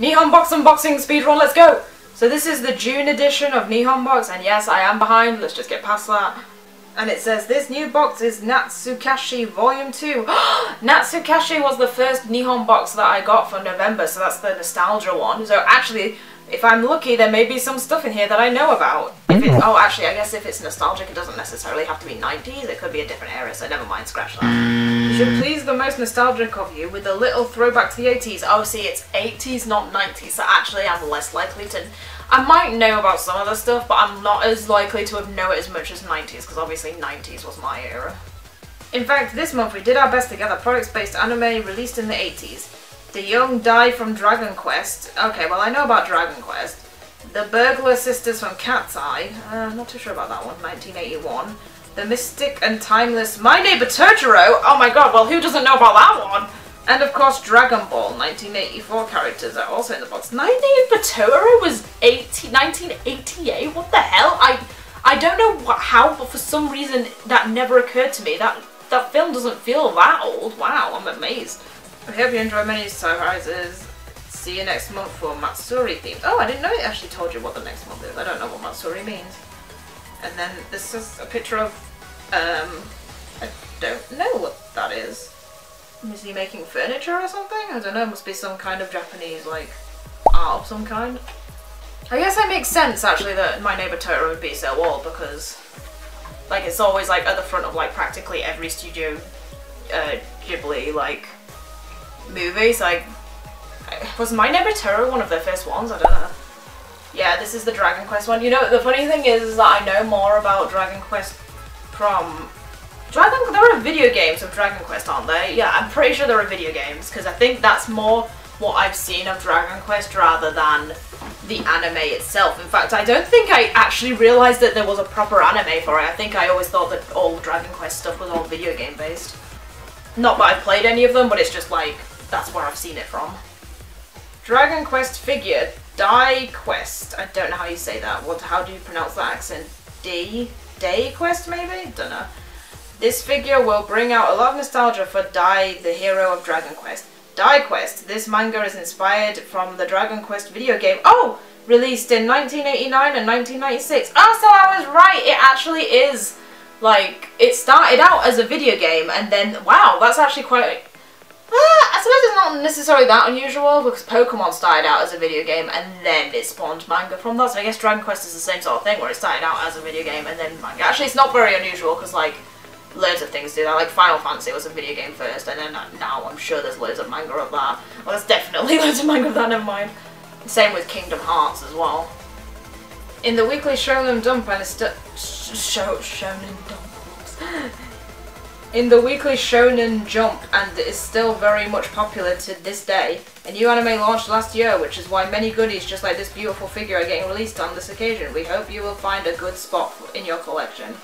Nihon Box unboxing speedrun, let's go! So this is the June edition of Nihon Box, and yes, I am behind, let's just get past that. And it says, this new box is Natsukashii Volume 2. Natsukashii was the first Nihon Box that I got for November, so that's the nostalgia one. So actually, if I'm lucky, there may be some stuff in here that I know about. If it, oh, actually, I guess if it's nostalgic, it doesn't necessarily have to be 90s, it could be a different era, so never mind, scratch that. You should please the most nostalgic of you with a little throwback to the 80s. Oh, see, it's 80s, not 90s, so actually I'm less likely to... I might know about some other stuff, but I'm not as likely to have known it as much as 90s, because obviously 90s was my era. In fact, this month we did our best to gather products based anime released in the 80s. The Young Die from Dragon Quest. Okay, well I know about Dragon Quest. The Burglar Sisters from Cat's Eye. Not too sure about that one, 1981. The Mystic and Timeless My Neighbor Totoro! Oh my god, well who doesn't know about that one? And of course Dragon Ball, 1984 characters are also in the box. My Neighbor Totoro was 1988? What the hell? I don't know how, but for some reason that never occurred to me. That film doesn't feel that old. Wow, I'm amazed. I hope you enjoy many surprises. See you next month for Matsuri theme. Oh, I didn't know it actually told you what the next month is. I don't know what Matsuri means. And then this is a picture of, I don't know what that is. Is he making furniture or something? I don't know, it must be some kind of Japanese, like, art of some kind. I guess that makes sense, actually, that My Neighbor Totoro would be so old, because, like, it's always, like, at the front of, like, practically every Studio Ghibli, like, movie. So, like, was My Neighbor Totoro one of their first ones? I don't know. Yeah, this is the Dragon Quest one. You know, the funny thing is that I know more about Dragon Quest from... there are video games of Dragon Quest, aren't there? Yeah, I'm pretty sure there are video games, because I think that's more what I've seen of Dragon Quest rather than the anime itself. In fact, I don't think I actually realised that there was a proper anime for it. I think I always thought that all Dragon Quest stuff was all video game based. Not that I've played any of them, but it's just like, that's where I've seen it from. Dragon Quest figure. Die Quest. I don't know how you say that. What? How do you pronounce that accent? Day Quest maybe? Don't know. This figure will bring out a lot of nostalgia for Dai, the hero of Dragon Quest. Die Quest. This manga is inspired from the Dragon Quest video game. Oh! Released in 1989 and 1996. Oh, so I was right! It actually is, like, it started out as a video game and then, wow, that's actually quite... I suppose it's not necessarily that unusual because Pokemon started out as a video game and then it spawned manga from that. So I guess Dragon Quest is the same sort of thing where it started out as a video game and then manga. Actually, it's not very unusual because, like, loads of things do that. Like, Final Fantasy was a video game first and then now I'm sure there's loads of manga of that. Well, there's definitely loads of manga of that, never mind. Same with Kingdom Hearts as well. In the Weekly Shonen Jump and it's still very much popular to this day. A new anime launched last year, which is why many goodies just like this beautiful figure are getting released on this occasion. We hope you will find a good spot in your collection.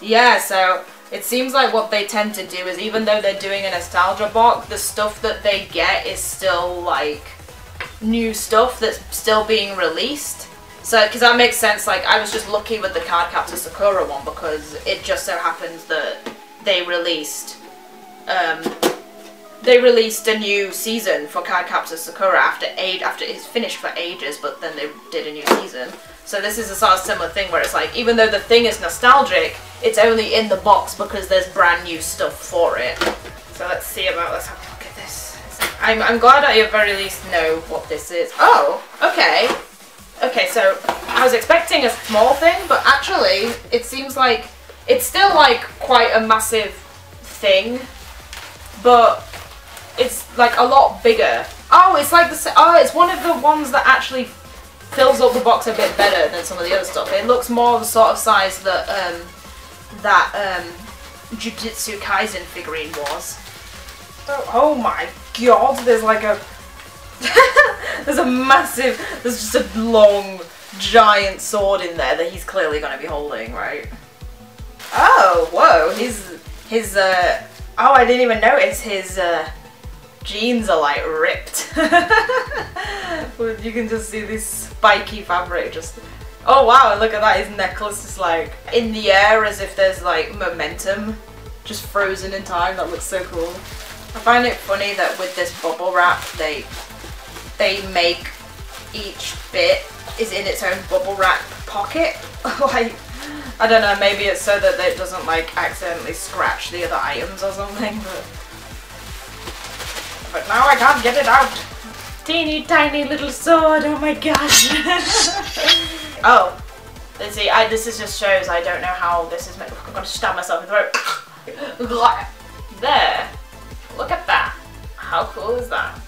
Yeah, so it seems like what they tend to do is even though they're doing a nostalgia box, the stuff that they get is still like new stuff that's still being released. So, because that makes sense, like I was just lucky with the Cardcaptor Sakura one because it just so happens that they released a new season for Cardcaptor Sakura after it's finished for ages, but then they did a new season. So this is a sort of similar thing where it's like, even though the thing is nostalgic, it's only in the box because there's brand new stuff for it. So let's see about, let's have a look at this. I'm glad I at very least know what this is. Oh, okay. Okay, so I was expecting a small thing, but actually it seems like it's still like quite a massive thing, but it's like a lot bigger. Oh, it's like the it's one of the ones that actually fills up the box a bit better than some of the other stuff. It looks more the sort of size that Jujutsu Kaisen figurine was. Oh my god! There's like a there's a massive, there's just a long giant sword in there that he's clearly going to be holding, right? Oh, whoa, his oh, I didn't even notice his, jeans are, like, ripped. You can just see this spiky fabric just, oh wow, look at that, his necklace is, like, in the air as if there's, like, momentum, just frozen in time, that looks so cool. I find it funny that with this bubble wrap, they make each bit is in its own bubble wrap pocket. Like, I don't know, maybe it's so that it doesn't like accidentally scratch the other items or something, but now I can't get it out. Teeny tiny little sword, oh my gosh. Oh, let's see, this is just shows I don't know how this is meant. I'm gonna stab myself in the throat. There, look at that. How cool is that?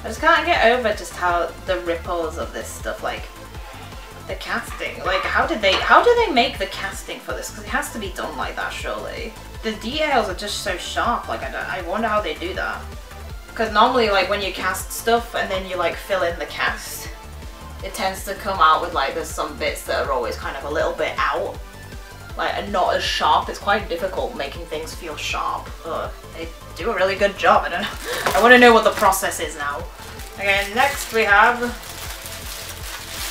I just can't get over just how the ripples of this stuff, like the casting, like how do they make the casting for this? Because it has to be done like that, surely. The details are just so sharp. Like I wonder how they do that. Because normally, like when you cast stuff and then you like fill in the cast, it tends to come out with like there's some bits that are always kind of a little bit out, like and not as sharp. It's quite difficult making things feel sharp. They do a really good job. I don't know. I want to know what the process is now. Okay, next we have.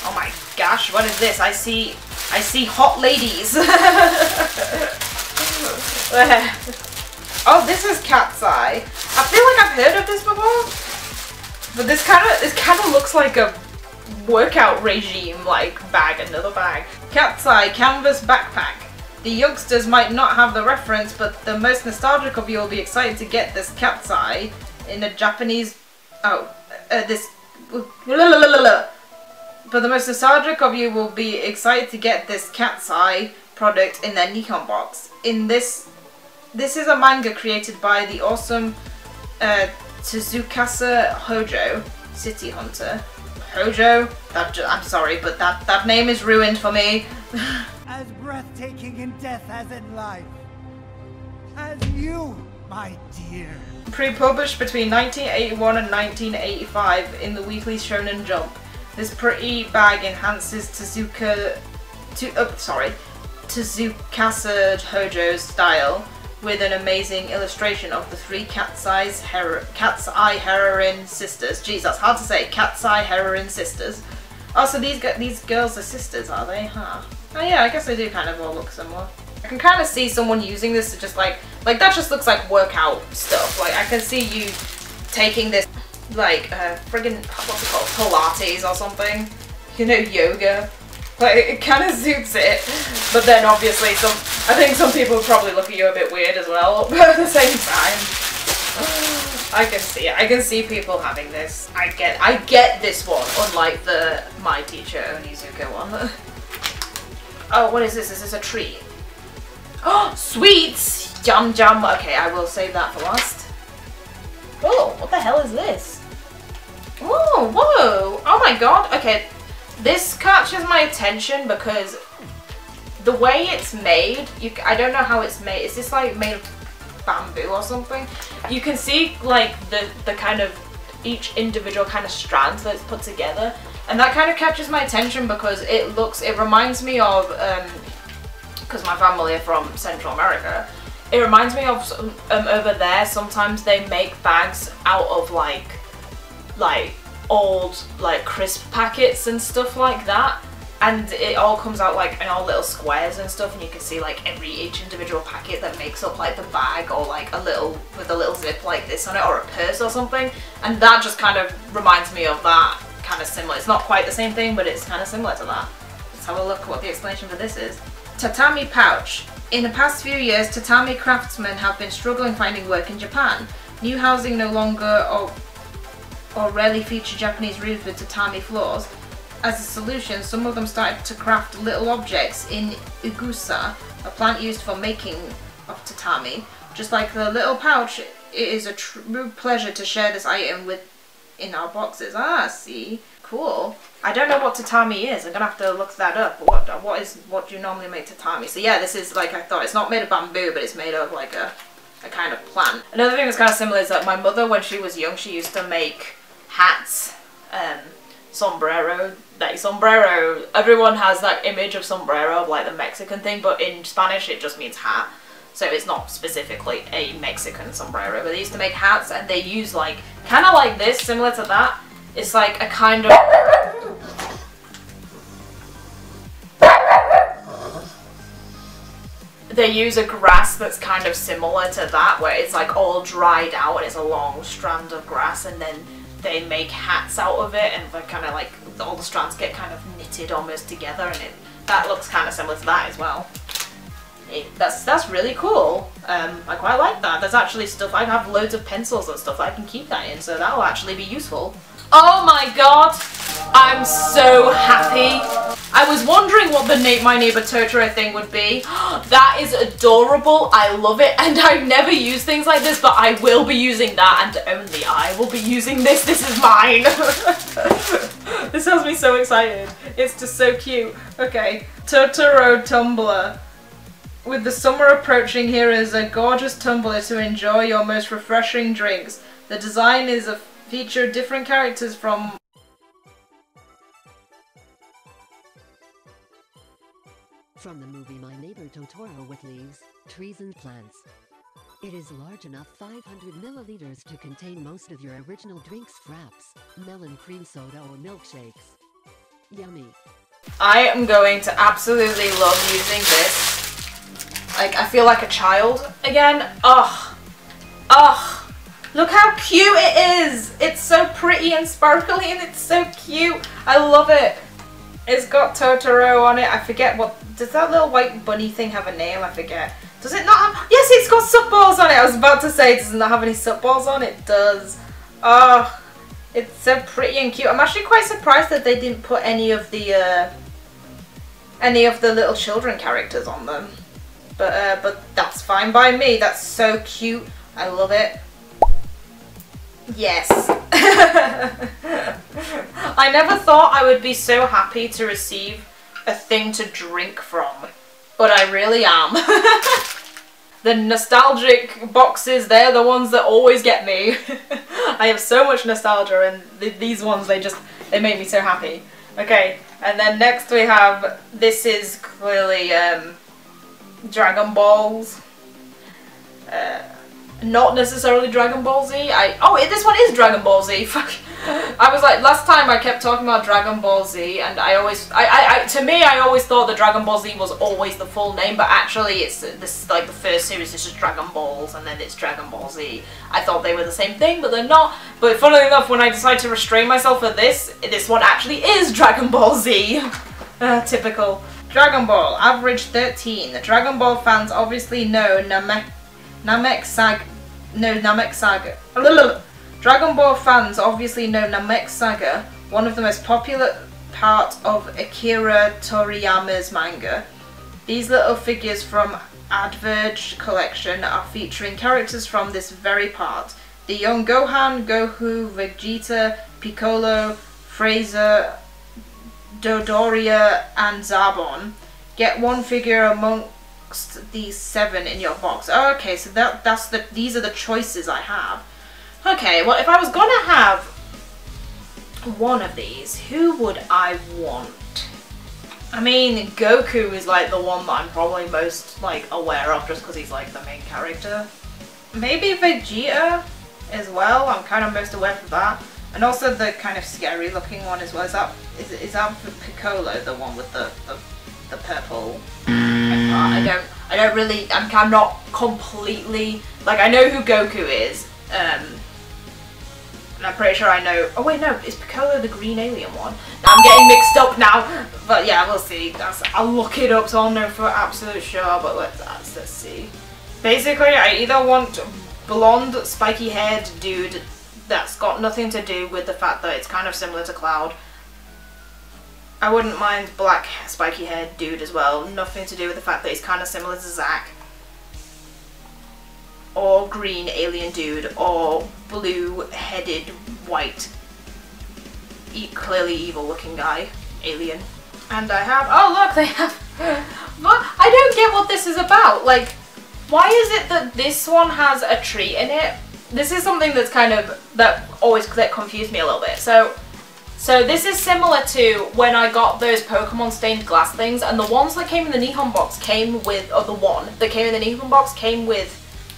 Oh my gosh, what is this? I see hot ladies. Oh, this is Cat's Eye. I feel like I've heard of this before, but this kind of looks like a workout regime, like another bag. Cat's Eye canvas backpack. The youngsters might not have the reference, but the most nostalgic of you will be excited to get this Cat's Eye in a Japanese. But the most nostalgic of you will be excited to get this Cat's Eye product in their Nihon Box. This is a manga created by the awesome Tsukasa Hojo, City Hunter. Hojo? I'm sorry, but that name is ruined for me. As breathtaking in death as in life, as you, my dear. Pre-published between 1981 and 1985 in the Weekly Shonen Jump. This pretty bag enhances Tsukasa Hojo's style with an amazing illustration of the three Cat's Eye heroine sisters. Jeez, that's hard to say. Cat's Eye heroine sisters. Oh, so these girls are sisters, are they? Huh. Oh yeah, I guess they do kind of all look similar. I can kind of see someone using this to just like that just looks like workout stuff. Like I can see you taking this. Like friggin' what's it called, Pilates or something, you know, yoga. Like it kind of suits it, but then obviously I think some people would probably look at you a bit weird as well. But at the same time, I can see it. I can see people having this. I get this one, unlike the My Teacher Onizuka one. Oh, what is this? Is this a treat? Oh, sweets, jam. Okay, I will save that for last. Oh, what the hell is this? Oh, whoa! Oh my god! Okay, this catches my attention because the way it's made, I don't know how it's made. Is this like made of bamboo or something? You can see like the kind of each individual kind of strand that's put together, and that kind of catches my attention because it reminds me of because my family are from Central America. It reminds me of over there. Sometimes they make bags out of like old like crisp packets and stuff like that, and it all comes out like in all little squares and stuff, and you can see like each individual packet that makes up like the bag, or like with a little zip like this on it, or a purse or something. And that just kind of reminds me of that, kind of similar. It's not quite the same thing, but it's kind of similar to that. Let's have a look at what the explanation for this is. Tatami pouch. In the past few years, tatami craftsmen have been struggling finding work in Japan. New housing no longer or rarely feature Japanese roofs with tatami floors. As a solution, some of them started to craft little objects in igusa, a plant used for making of tatami. Just like the little pouch, it is a true pleasure to share this item in our boxes. Ah, see? Cool. I don't know what tatami is. I'm gonna have to look that up. What do you normally make tatami? So yeah, this is like I thought. It's not made of bamboo, but it's made of like a kind of plant. Another thing that's kind of similar is that my mother, when she was young, she used to make hats, sombrero. Everyone has that image of sombrero, like the Mexican thing, but in Spanish it just means hat. So it's not specifically a Mexican sombrero, but they used to make hats, and they use like kind of like this, similar to that. It's like a kind of... They use a grass that's kind of similar to that, where it's like all dried out and it's a long strand of grass, and then they make hats out of it, and they're kind of like, all the strands get kind of knitted almost together, and it, that looks kind of similar to that as well. That's really cool. I quite like that. There's actually stuff, I have loads of pencils and stuff that I can keep that in, so that'll actually be useful. Oh my god! I'm so happy! I was wondering what the My Neighbor Totoro thing would be. That is adorable, I love it, and I've never used things like this, but I will be using that, and only I will be using this. This is mine! This has me so excited. It's just so cute. Okay, Totoro tumbler. With the summer approaching, here is a gorgeous tumbler to enjoy your most refreshing drinks. The design is a feature of different characters from the movie My Neighbor Totoro with leaves, trees and plants. It is large enough 500 milliliters to contain most of your original drinks, fraps, melon cream soda or milkshakes. Yummy. I am going to absolutely love using this. Like, I feel like a child again. Ugh. Ugh. Look how cute it is. It's so pretty and sparkly and it's so cute. I love it. It's got Totoro on it. I forget what... Does that little white bunny thing have a name? I forget. Does it not have... Yes, it's got soot balls on it! I was about to say, does it not have any soot balls on it? It does. Oh, it's so pretty and cute. I'm actually quite surprised that they didn't put any of the little children characters on them. But that's fine by me. That's so cute. I love it. Yes. I never thought I would be so happy to receive a thing to drink from, but I really am. The nostalgic boxes, they're the ones that always get me. I have so much nostalgia, and these ones, they make me so happy. Okay, and then next we have, this is clearly Dragon Balls. Not necessarily Dragon Ball Z. Oh, this one is Dragon Ball Z. Fuck. I was like, last time I kept talking about Dragon Ball Z, and to me I always thought that Dragon Ball Z was always the full name, but actually it's this, like, the first series is just Dragon Balls, and then it's Dragon Ball Z. I thought they were the same thing, but they're not. But funnily enough, when I decided to restrain myself for this, this one actually is Dragon Ball Z. Typical. Dragon Ball, average 13. The Dragon Ball fans obviously know Namek Saga. Dragon Ball fans obviously know Namek Saga, one of the most popular part of Akira Toriyama's manga. These little figures from Adverge Collection are featuring characters from this very part. The young Gohan, Goku, Vegeta, Piccolo, Freezer, Dodoria and Zabon. Get one figure among these 7 in your box. Oh, okay, so these are the choices I have. Okay, well, if I was gonna have one of these, who would I want? I mean, Goku is like the one that I'm probably most like aware of, just because he's like the main character. Maybe Vegeta as well. I'm kind of most aware of that, and also the kind of scary looking one as well. Is that Piccolo, the one with the purple? I don't really, I'm not completely, like, I know who Goku is, and I'm pretty sure I know, oh wait, no, is Piccolo the green alien one? I'm getting mixed up now, but yeah, we'll see. I'll look it up so I'll know for absolute sure, but let's see. Basically, I either want blonde, spiky haired dude that's got nothing to do with the fact that it's kind of similar to Cloud. I wouldn't mind black, spiky-haired dude as well. Nothing to do with the fact that he's kind of similar to Zack. Or green alien dude, or blue-headed, white, clearly evil-looking guy, alien. And I have... Oh, look, they have... I don't get what this is about. Like, why is it that this one has a tree in it? This is something that's kind of... that confused me a little bit. So this is similar to when I got those Pokemon stained glass things, and the ones that came in the Nihon Box came with, or the one that came in the Nihon Box came with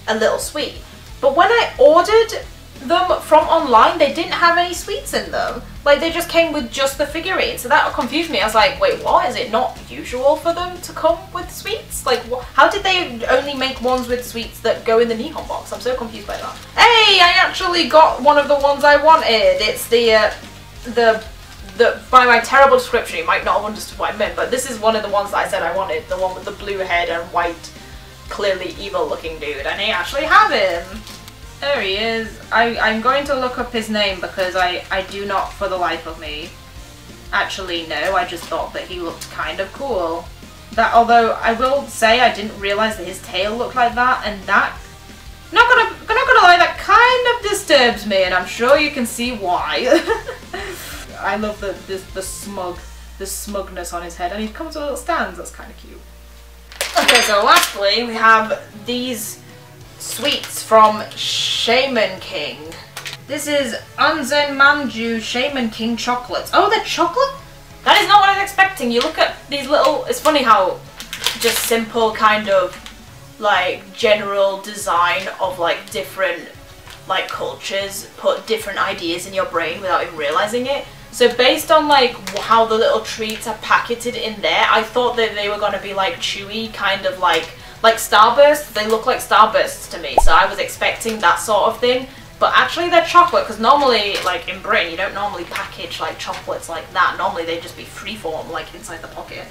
a little sweet. But when I ordered them from online, they didn't have any sweets in them. Like, they just came with just the figurines, so that confused me. I was like, wait, what? Is it not usual for them to come with sweets? Like, how did they only make ones with sweets that go in the Nihon box? I'm so confused by that. Hey, I actually got one of the ones I wanted. It's by my terrible description, you might not have understood what I meant, but this is one of the ones that I said I wanted. The one with the blue head and white, clearly evil looking dude, and I actually have him. There he is. I'm going to look up his name because I do not for the life of me actually know. I just thought that he looked kind of cool. That, although I will say I didn't realise that his tail looked like that, and that, not gonna lie, that kind of disturbs me, and I'm sure you can see why. I love the smugness on his head, and he comes with little stands. That's kind of cute. Okay, so lastly we have these sweets from Shaman King. This is Anzen Manju Shaman King chocolates. Oh, they're chocolate? That is not what I was expecting. You look at these little... It's funny how just simple kind of like general design of like different like cultures put different ideas in your brain without even realizing it. So based on like how the little treats are packeted in there, I thought that they were going to be like chewy, kind of like Starbursts. They look like Starbursts to me, so I was expecting that sort of thing, but actually they're chocolate, because normally, like in Britain, you don't normally package like chocolates like that. Normally they'd just be freeform, like inside the pocket.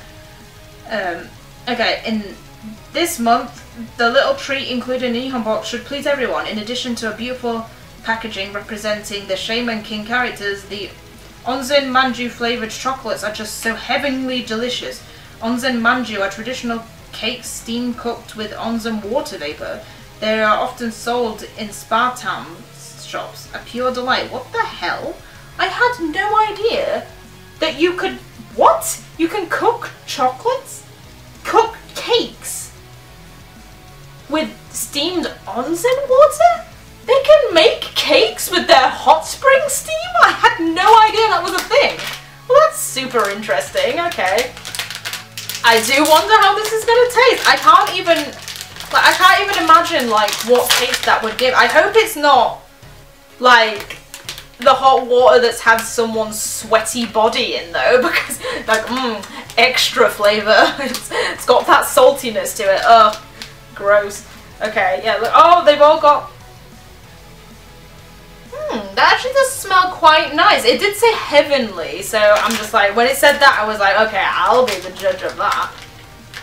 Okay, in this month, the little treat included in Nihon Box should please everyone. In addition to a beautiful packaging representing the Shaman King characters, the Onsen Manju flavoured chocolates are just so heavenly delicious. Onsen Manju are traditional cakes steam cooked with onsen water vapour. They are often sold in spa town shops. A pure delight. What the hell? I had no idea that you could... What? You can cook chocolates? Cook cakes? With steamed onsen water? They can make cakes with their hot spring steam? I had no idea that was a thing. Well, that's super interesting. Okay. I do wonder how this is going to taste. I can't even imagine like what taste that would give. I hope it's not like the hot water that's had someone's sweaty body in, though, because like extra flavour. It's got that saltiness to it. Ugh, gross. Okay, yeah, look, oh, they've all got... That actually does smell quite nice. It did say heavenly, so I'm just like, when it said that, I was like, okay, I'll be the judge of that.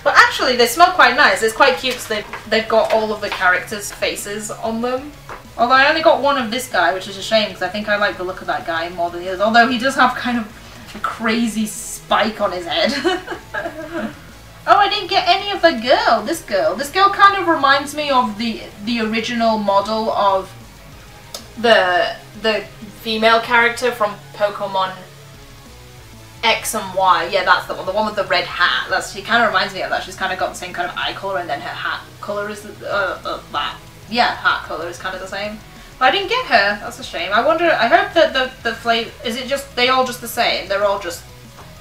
But actually, they smell quite nice. It's quite cute because they've got all of the characters' faces on them. Although I only got one of this guy, which is a shame because I think I like the look of that guy more than the others. Although he does have kind of a crazy spike on his head. Oh, I didn't get any of the girl. This girl kind of reminds me of the original model of the female character from Pokemon X and Y. Yeah, that's the one with the red hat. She kind of reminds me of that. She's kind of got the same kind of eye colour, and then her hat colour is that. Yeah, hat colour is kind of the same. But I didn't get her. That's a shame. I wonder, I hope that the flavour, is it just, they all just the same? They're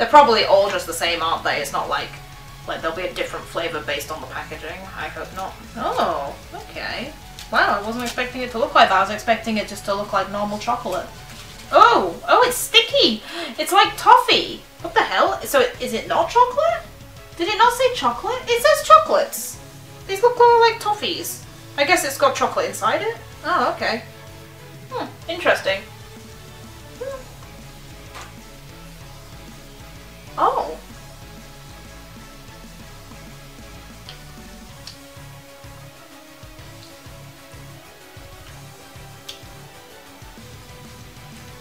probably all just the same, aren't they? It's not like there'll be a different flavour based on the packaging. I hope not. Oh, okay. Wow, I wasn't expecting it to look like that. I was expecting it just to look like normal chocolate. Oh, it's sticky. It's like toffee. What the hell? So is it not chocolate? Did it not say chocolate? It says chocolates. These look like toffees. I guess it's got chocolate inside it. Oh, okay. Interesting. Oh.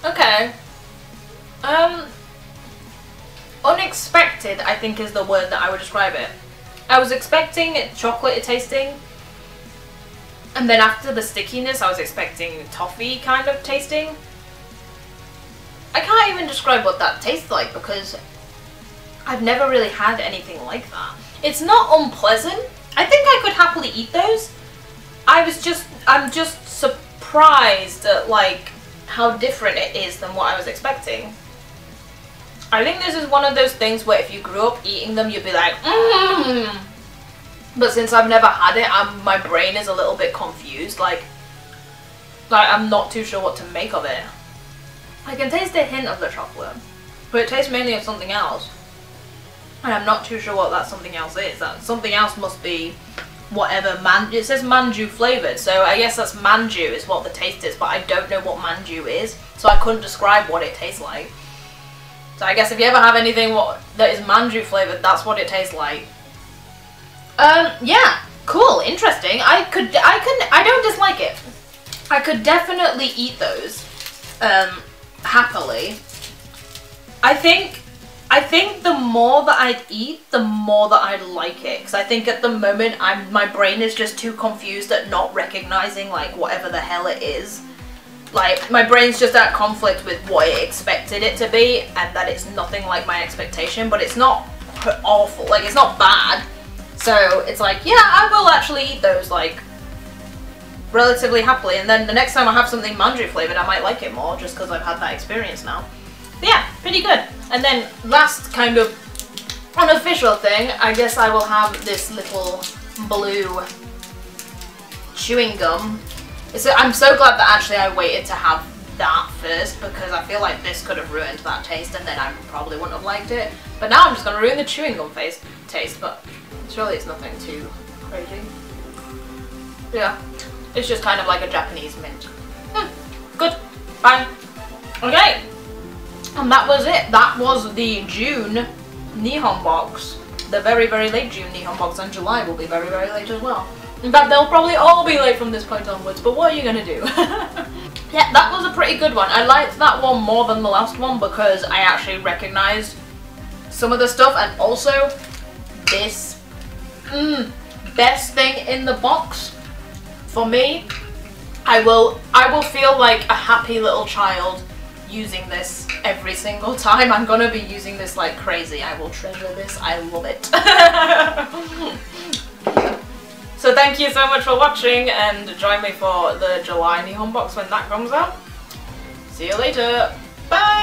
Okay. Unexpected, I think, is the word that I would describe it. I was expecting chocolate tasting, and then after the stickiness, I was expecting toffee kind of tasting. I can't even describe what that tastes like because I've never really had anything like that. It's not unpleasant. I think I could happily eat those. I'm just surprised at like how different it is than what I was expecting. I think this is one of those things where if you grew up eating them, you'd be like, but since I've never had it, my brain is a little bit confused. Like I'm not too sure what to make of it. I can taste a hint of the chocolate, but it tastes mainly of something else. And I'm not too sure what that something else is. That something else must be whatever it says manju flavoured, so I guess that's manju is what the taste is, but I don't know what manju is, so I couldn't describe what it tastes like. So I guess if you ever have anything that is manju flavoured, that's what it tastes like. Yeah, cool, interesting. I don't dislike it. I could definitely eat those, happily. I think the more that I'd eat, the more that I'd like it. Because I think at the moment, my brain is just too confused at not recognising, like, whatever the hell it is. Like, my brain's just at conflict with what it expected it to be, and that it's nothing like my expectation, but it's not awful. Like, it's not bad. So it's like, yeah, I will actually eat those, like, relatively happily. And then the next time I have something manju flavoured, I might like it more, just because I've had that experience now. But yeah, pretty good. And then last kind of unofficial thing, I guess I will have this little blue chewing gum. I'm so glad that actually I waited to have that first, because I feel like this could have ruined that taste and then I probably wouldn't have liked it. But now I'm just going to ruin the chewing gum taste, but surely it's nothing too crazy. Yeah, it's just kind of like a Japanese mint. Good, fine. Okay. And that was it. That was the June Nihon Box. The very, very late June Nihon Box, and July will be very, very late as well. In fact, they'll probably all be late from this point onwards, but what are you going to do? Yeah, that was a pretty good one. I liked that one more than the last one because I actually recognised some of the stuff, and also this best thing in the box for me. I will feel like a happy little child using this every single time. I'm gonna be using this like crazy. I will treasure this. I love it. So thank you so much for watching, and join me for the July Nihon Box when that comes out. See you later. Bye!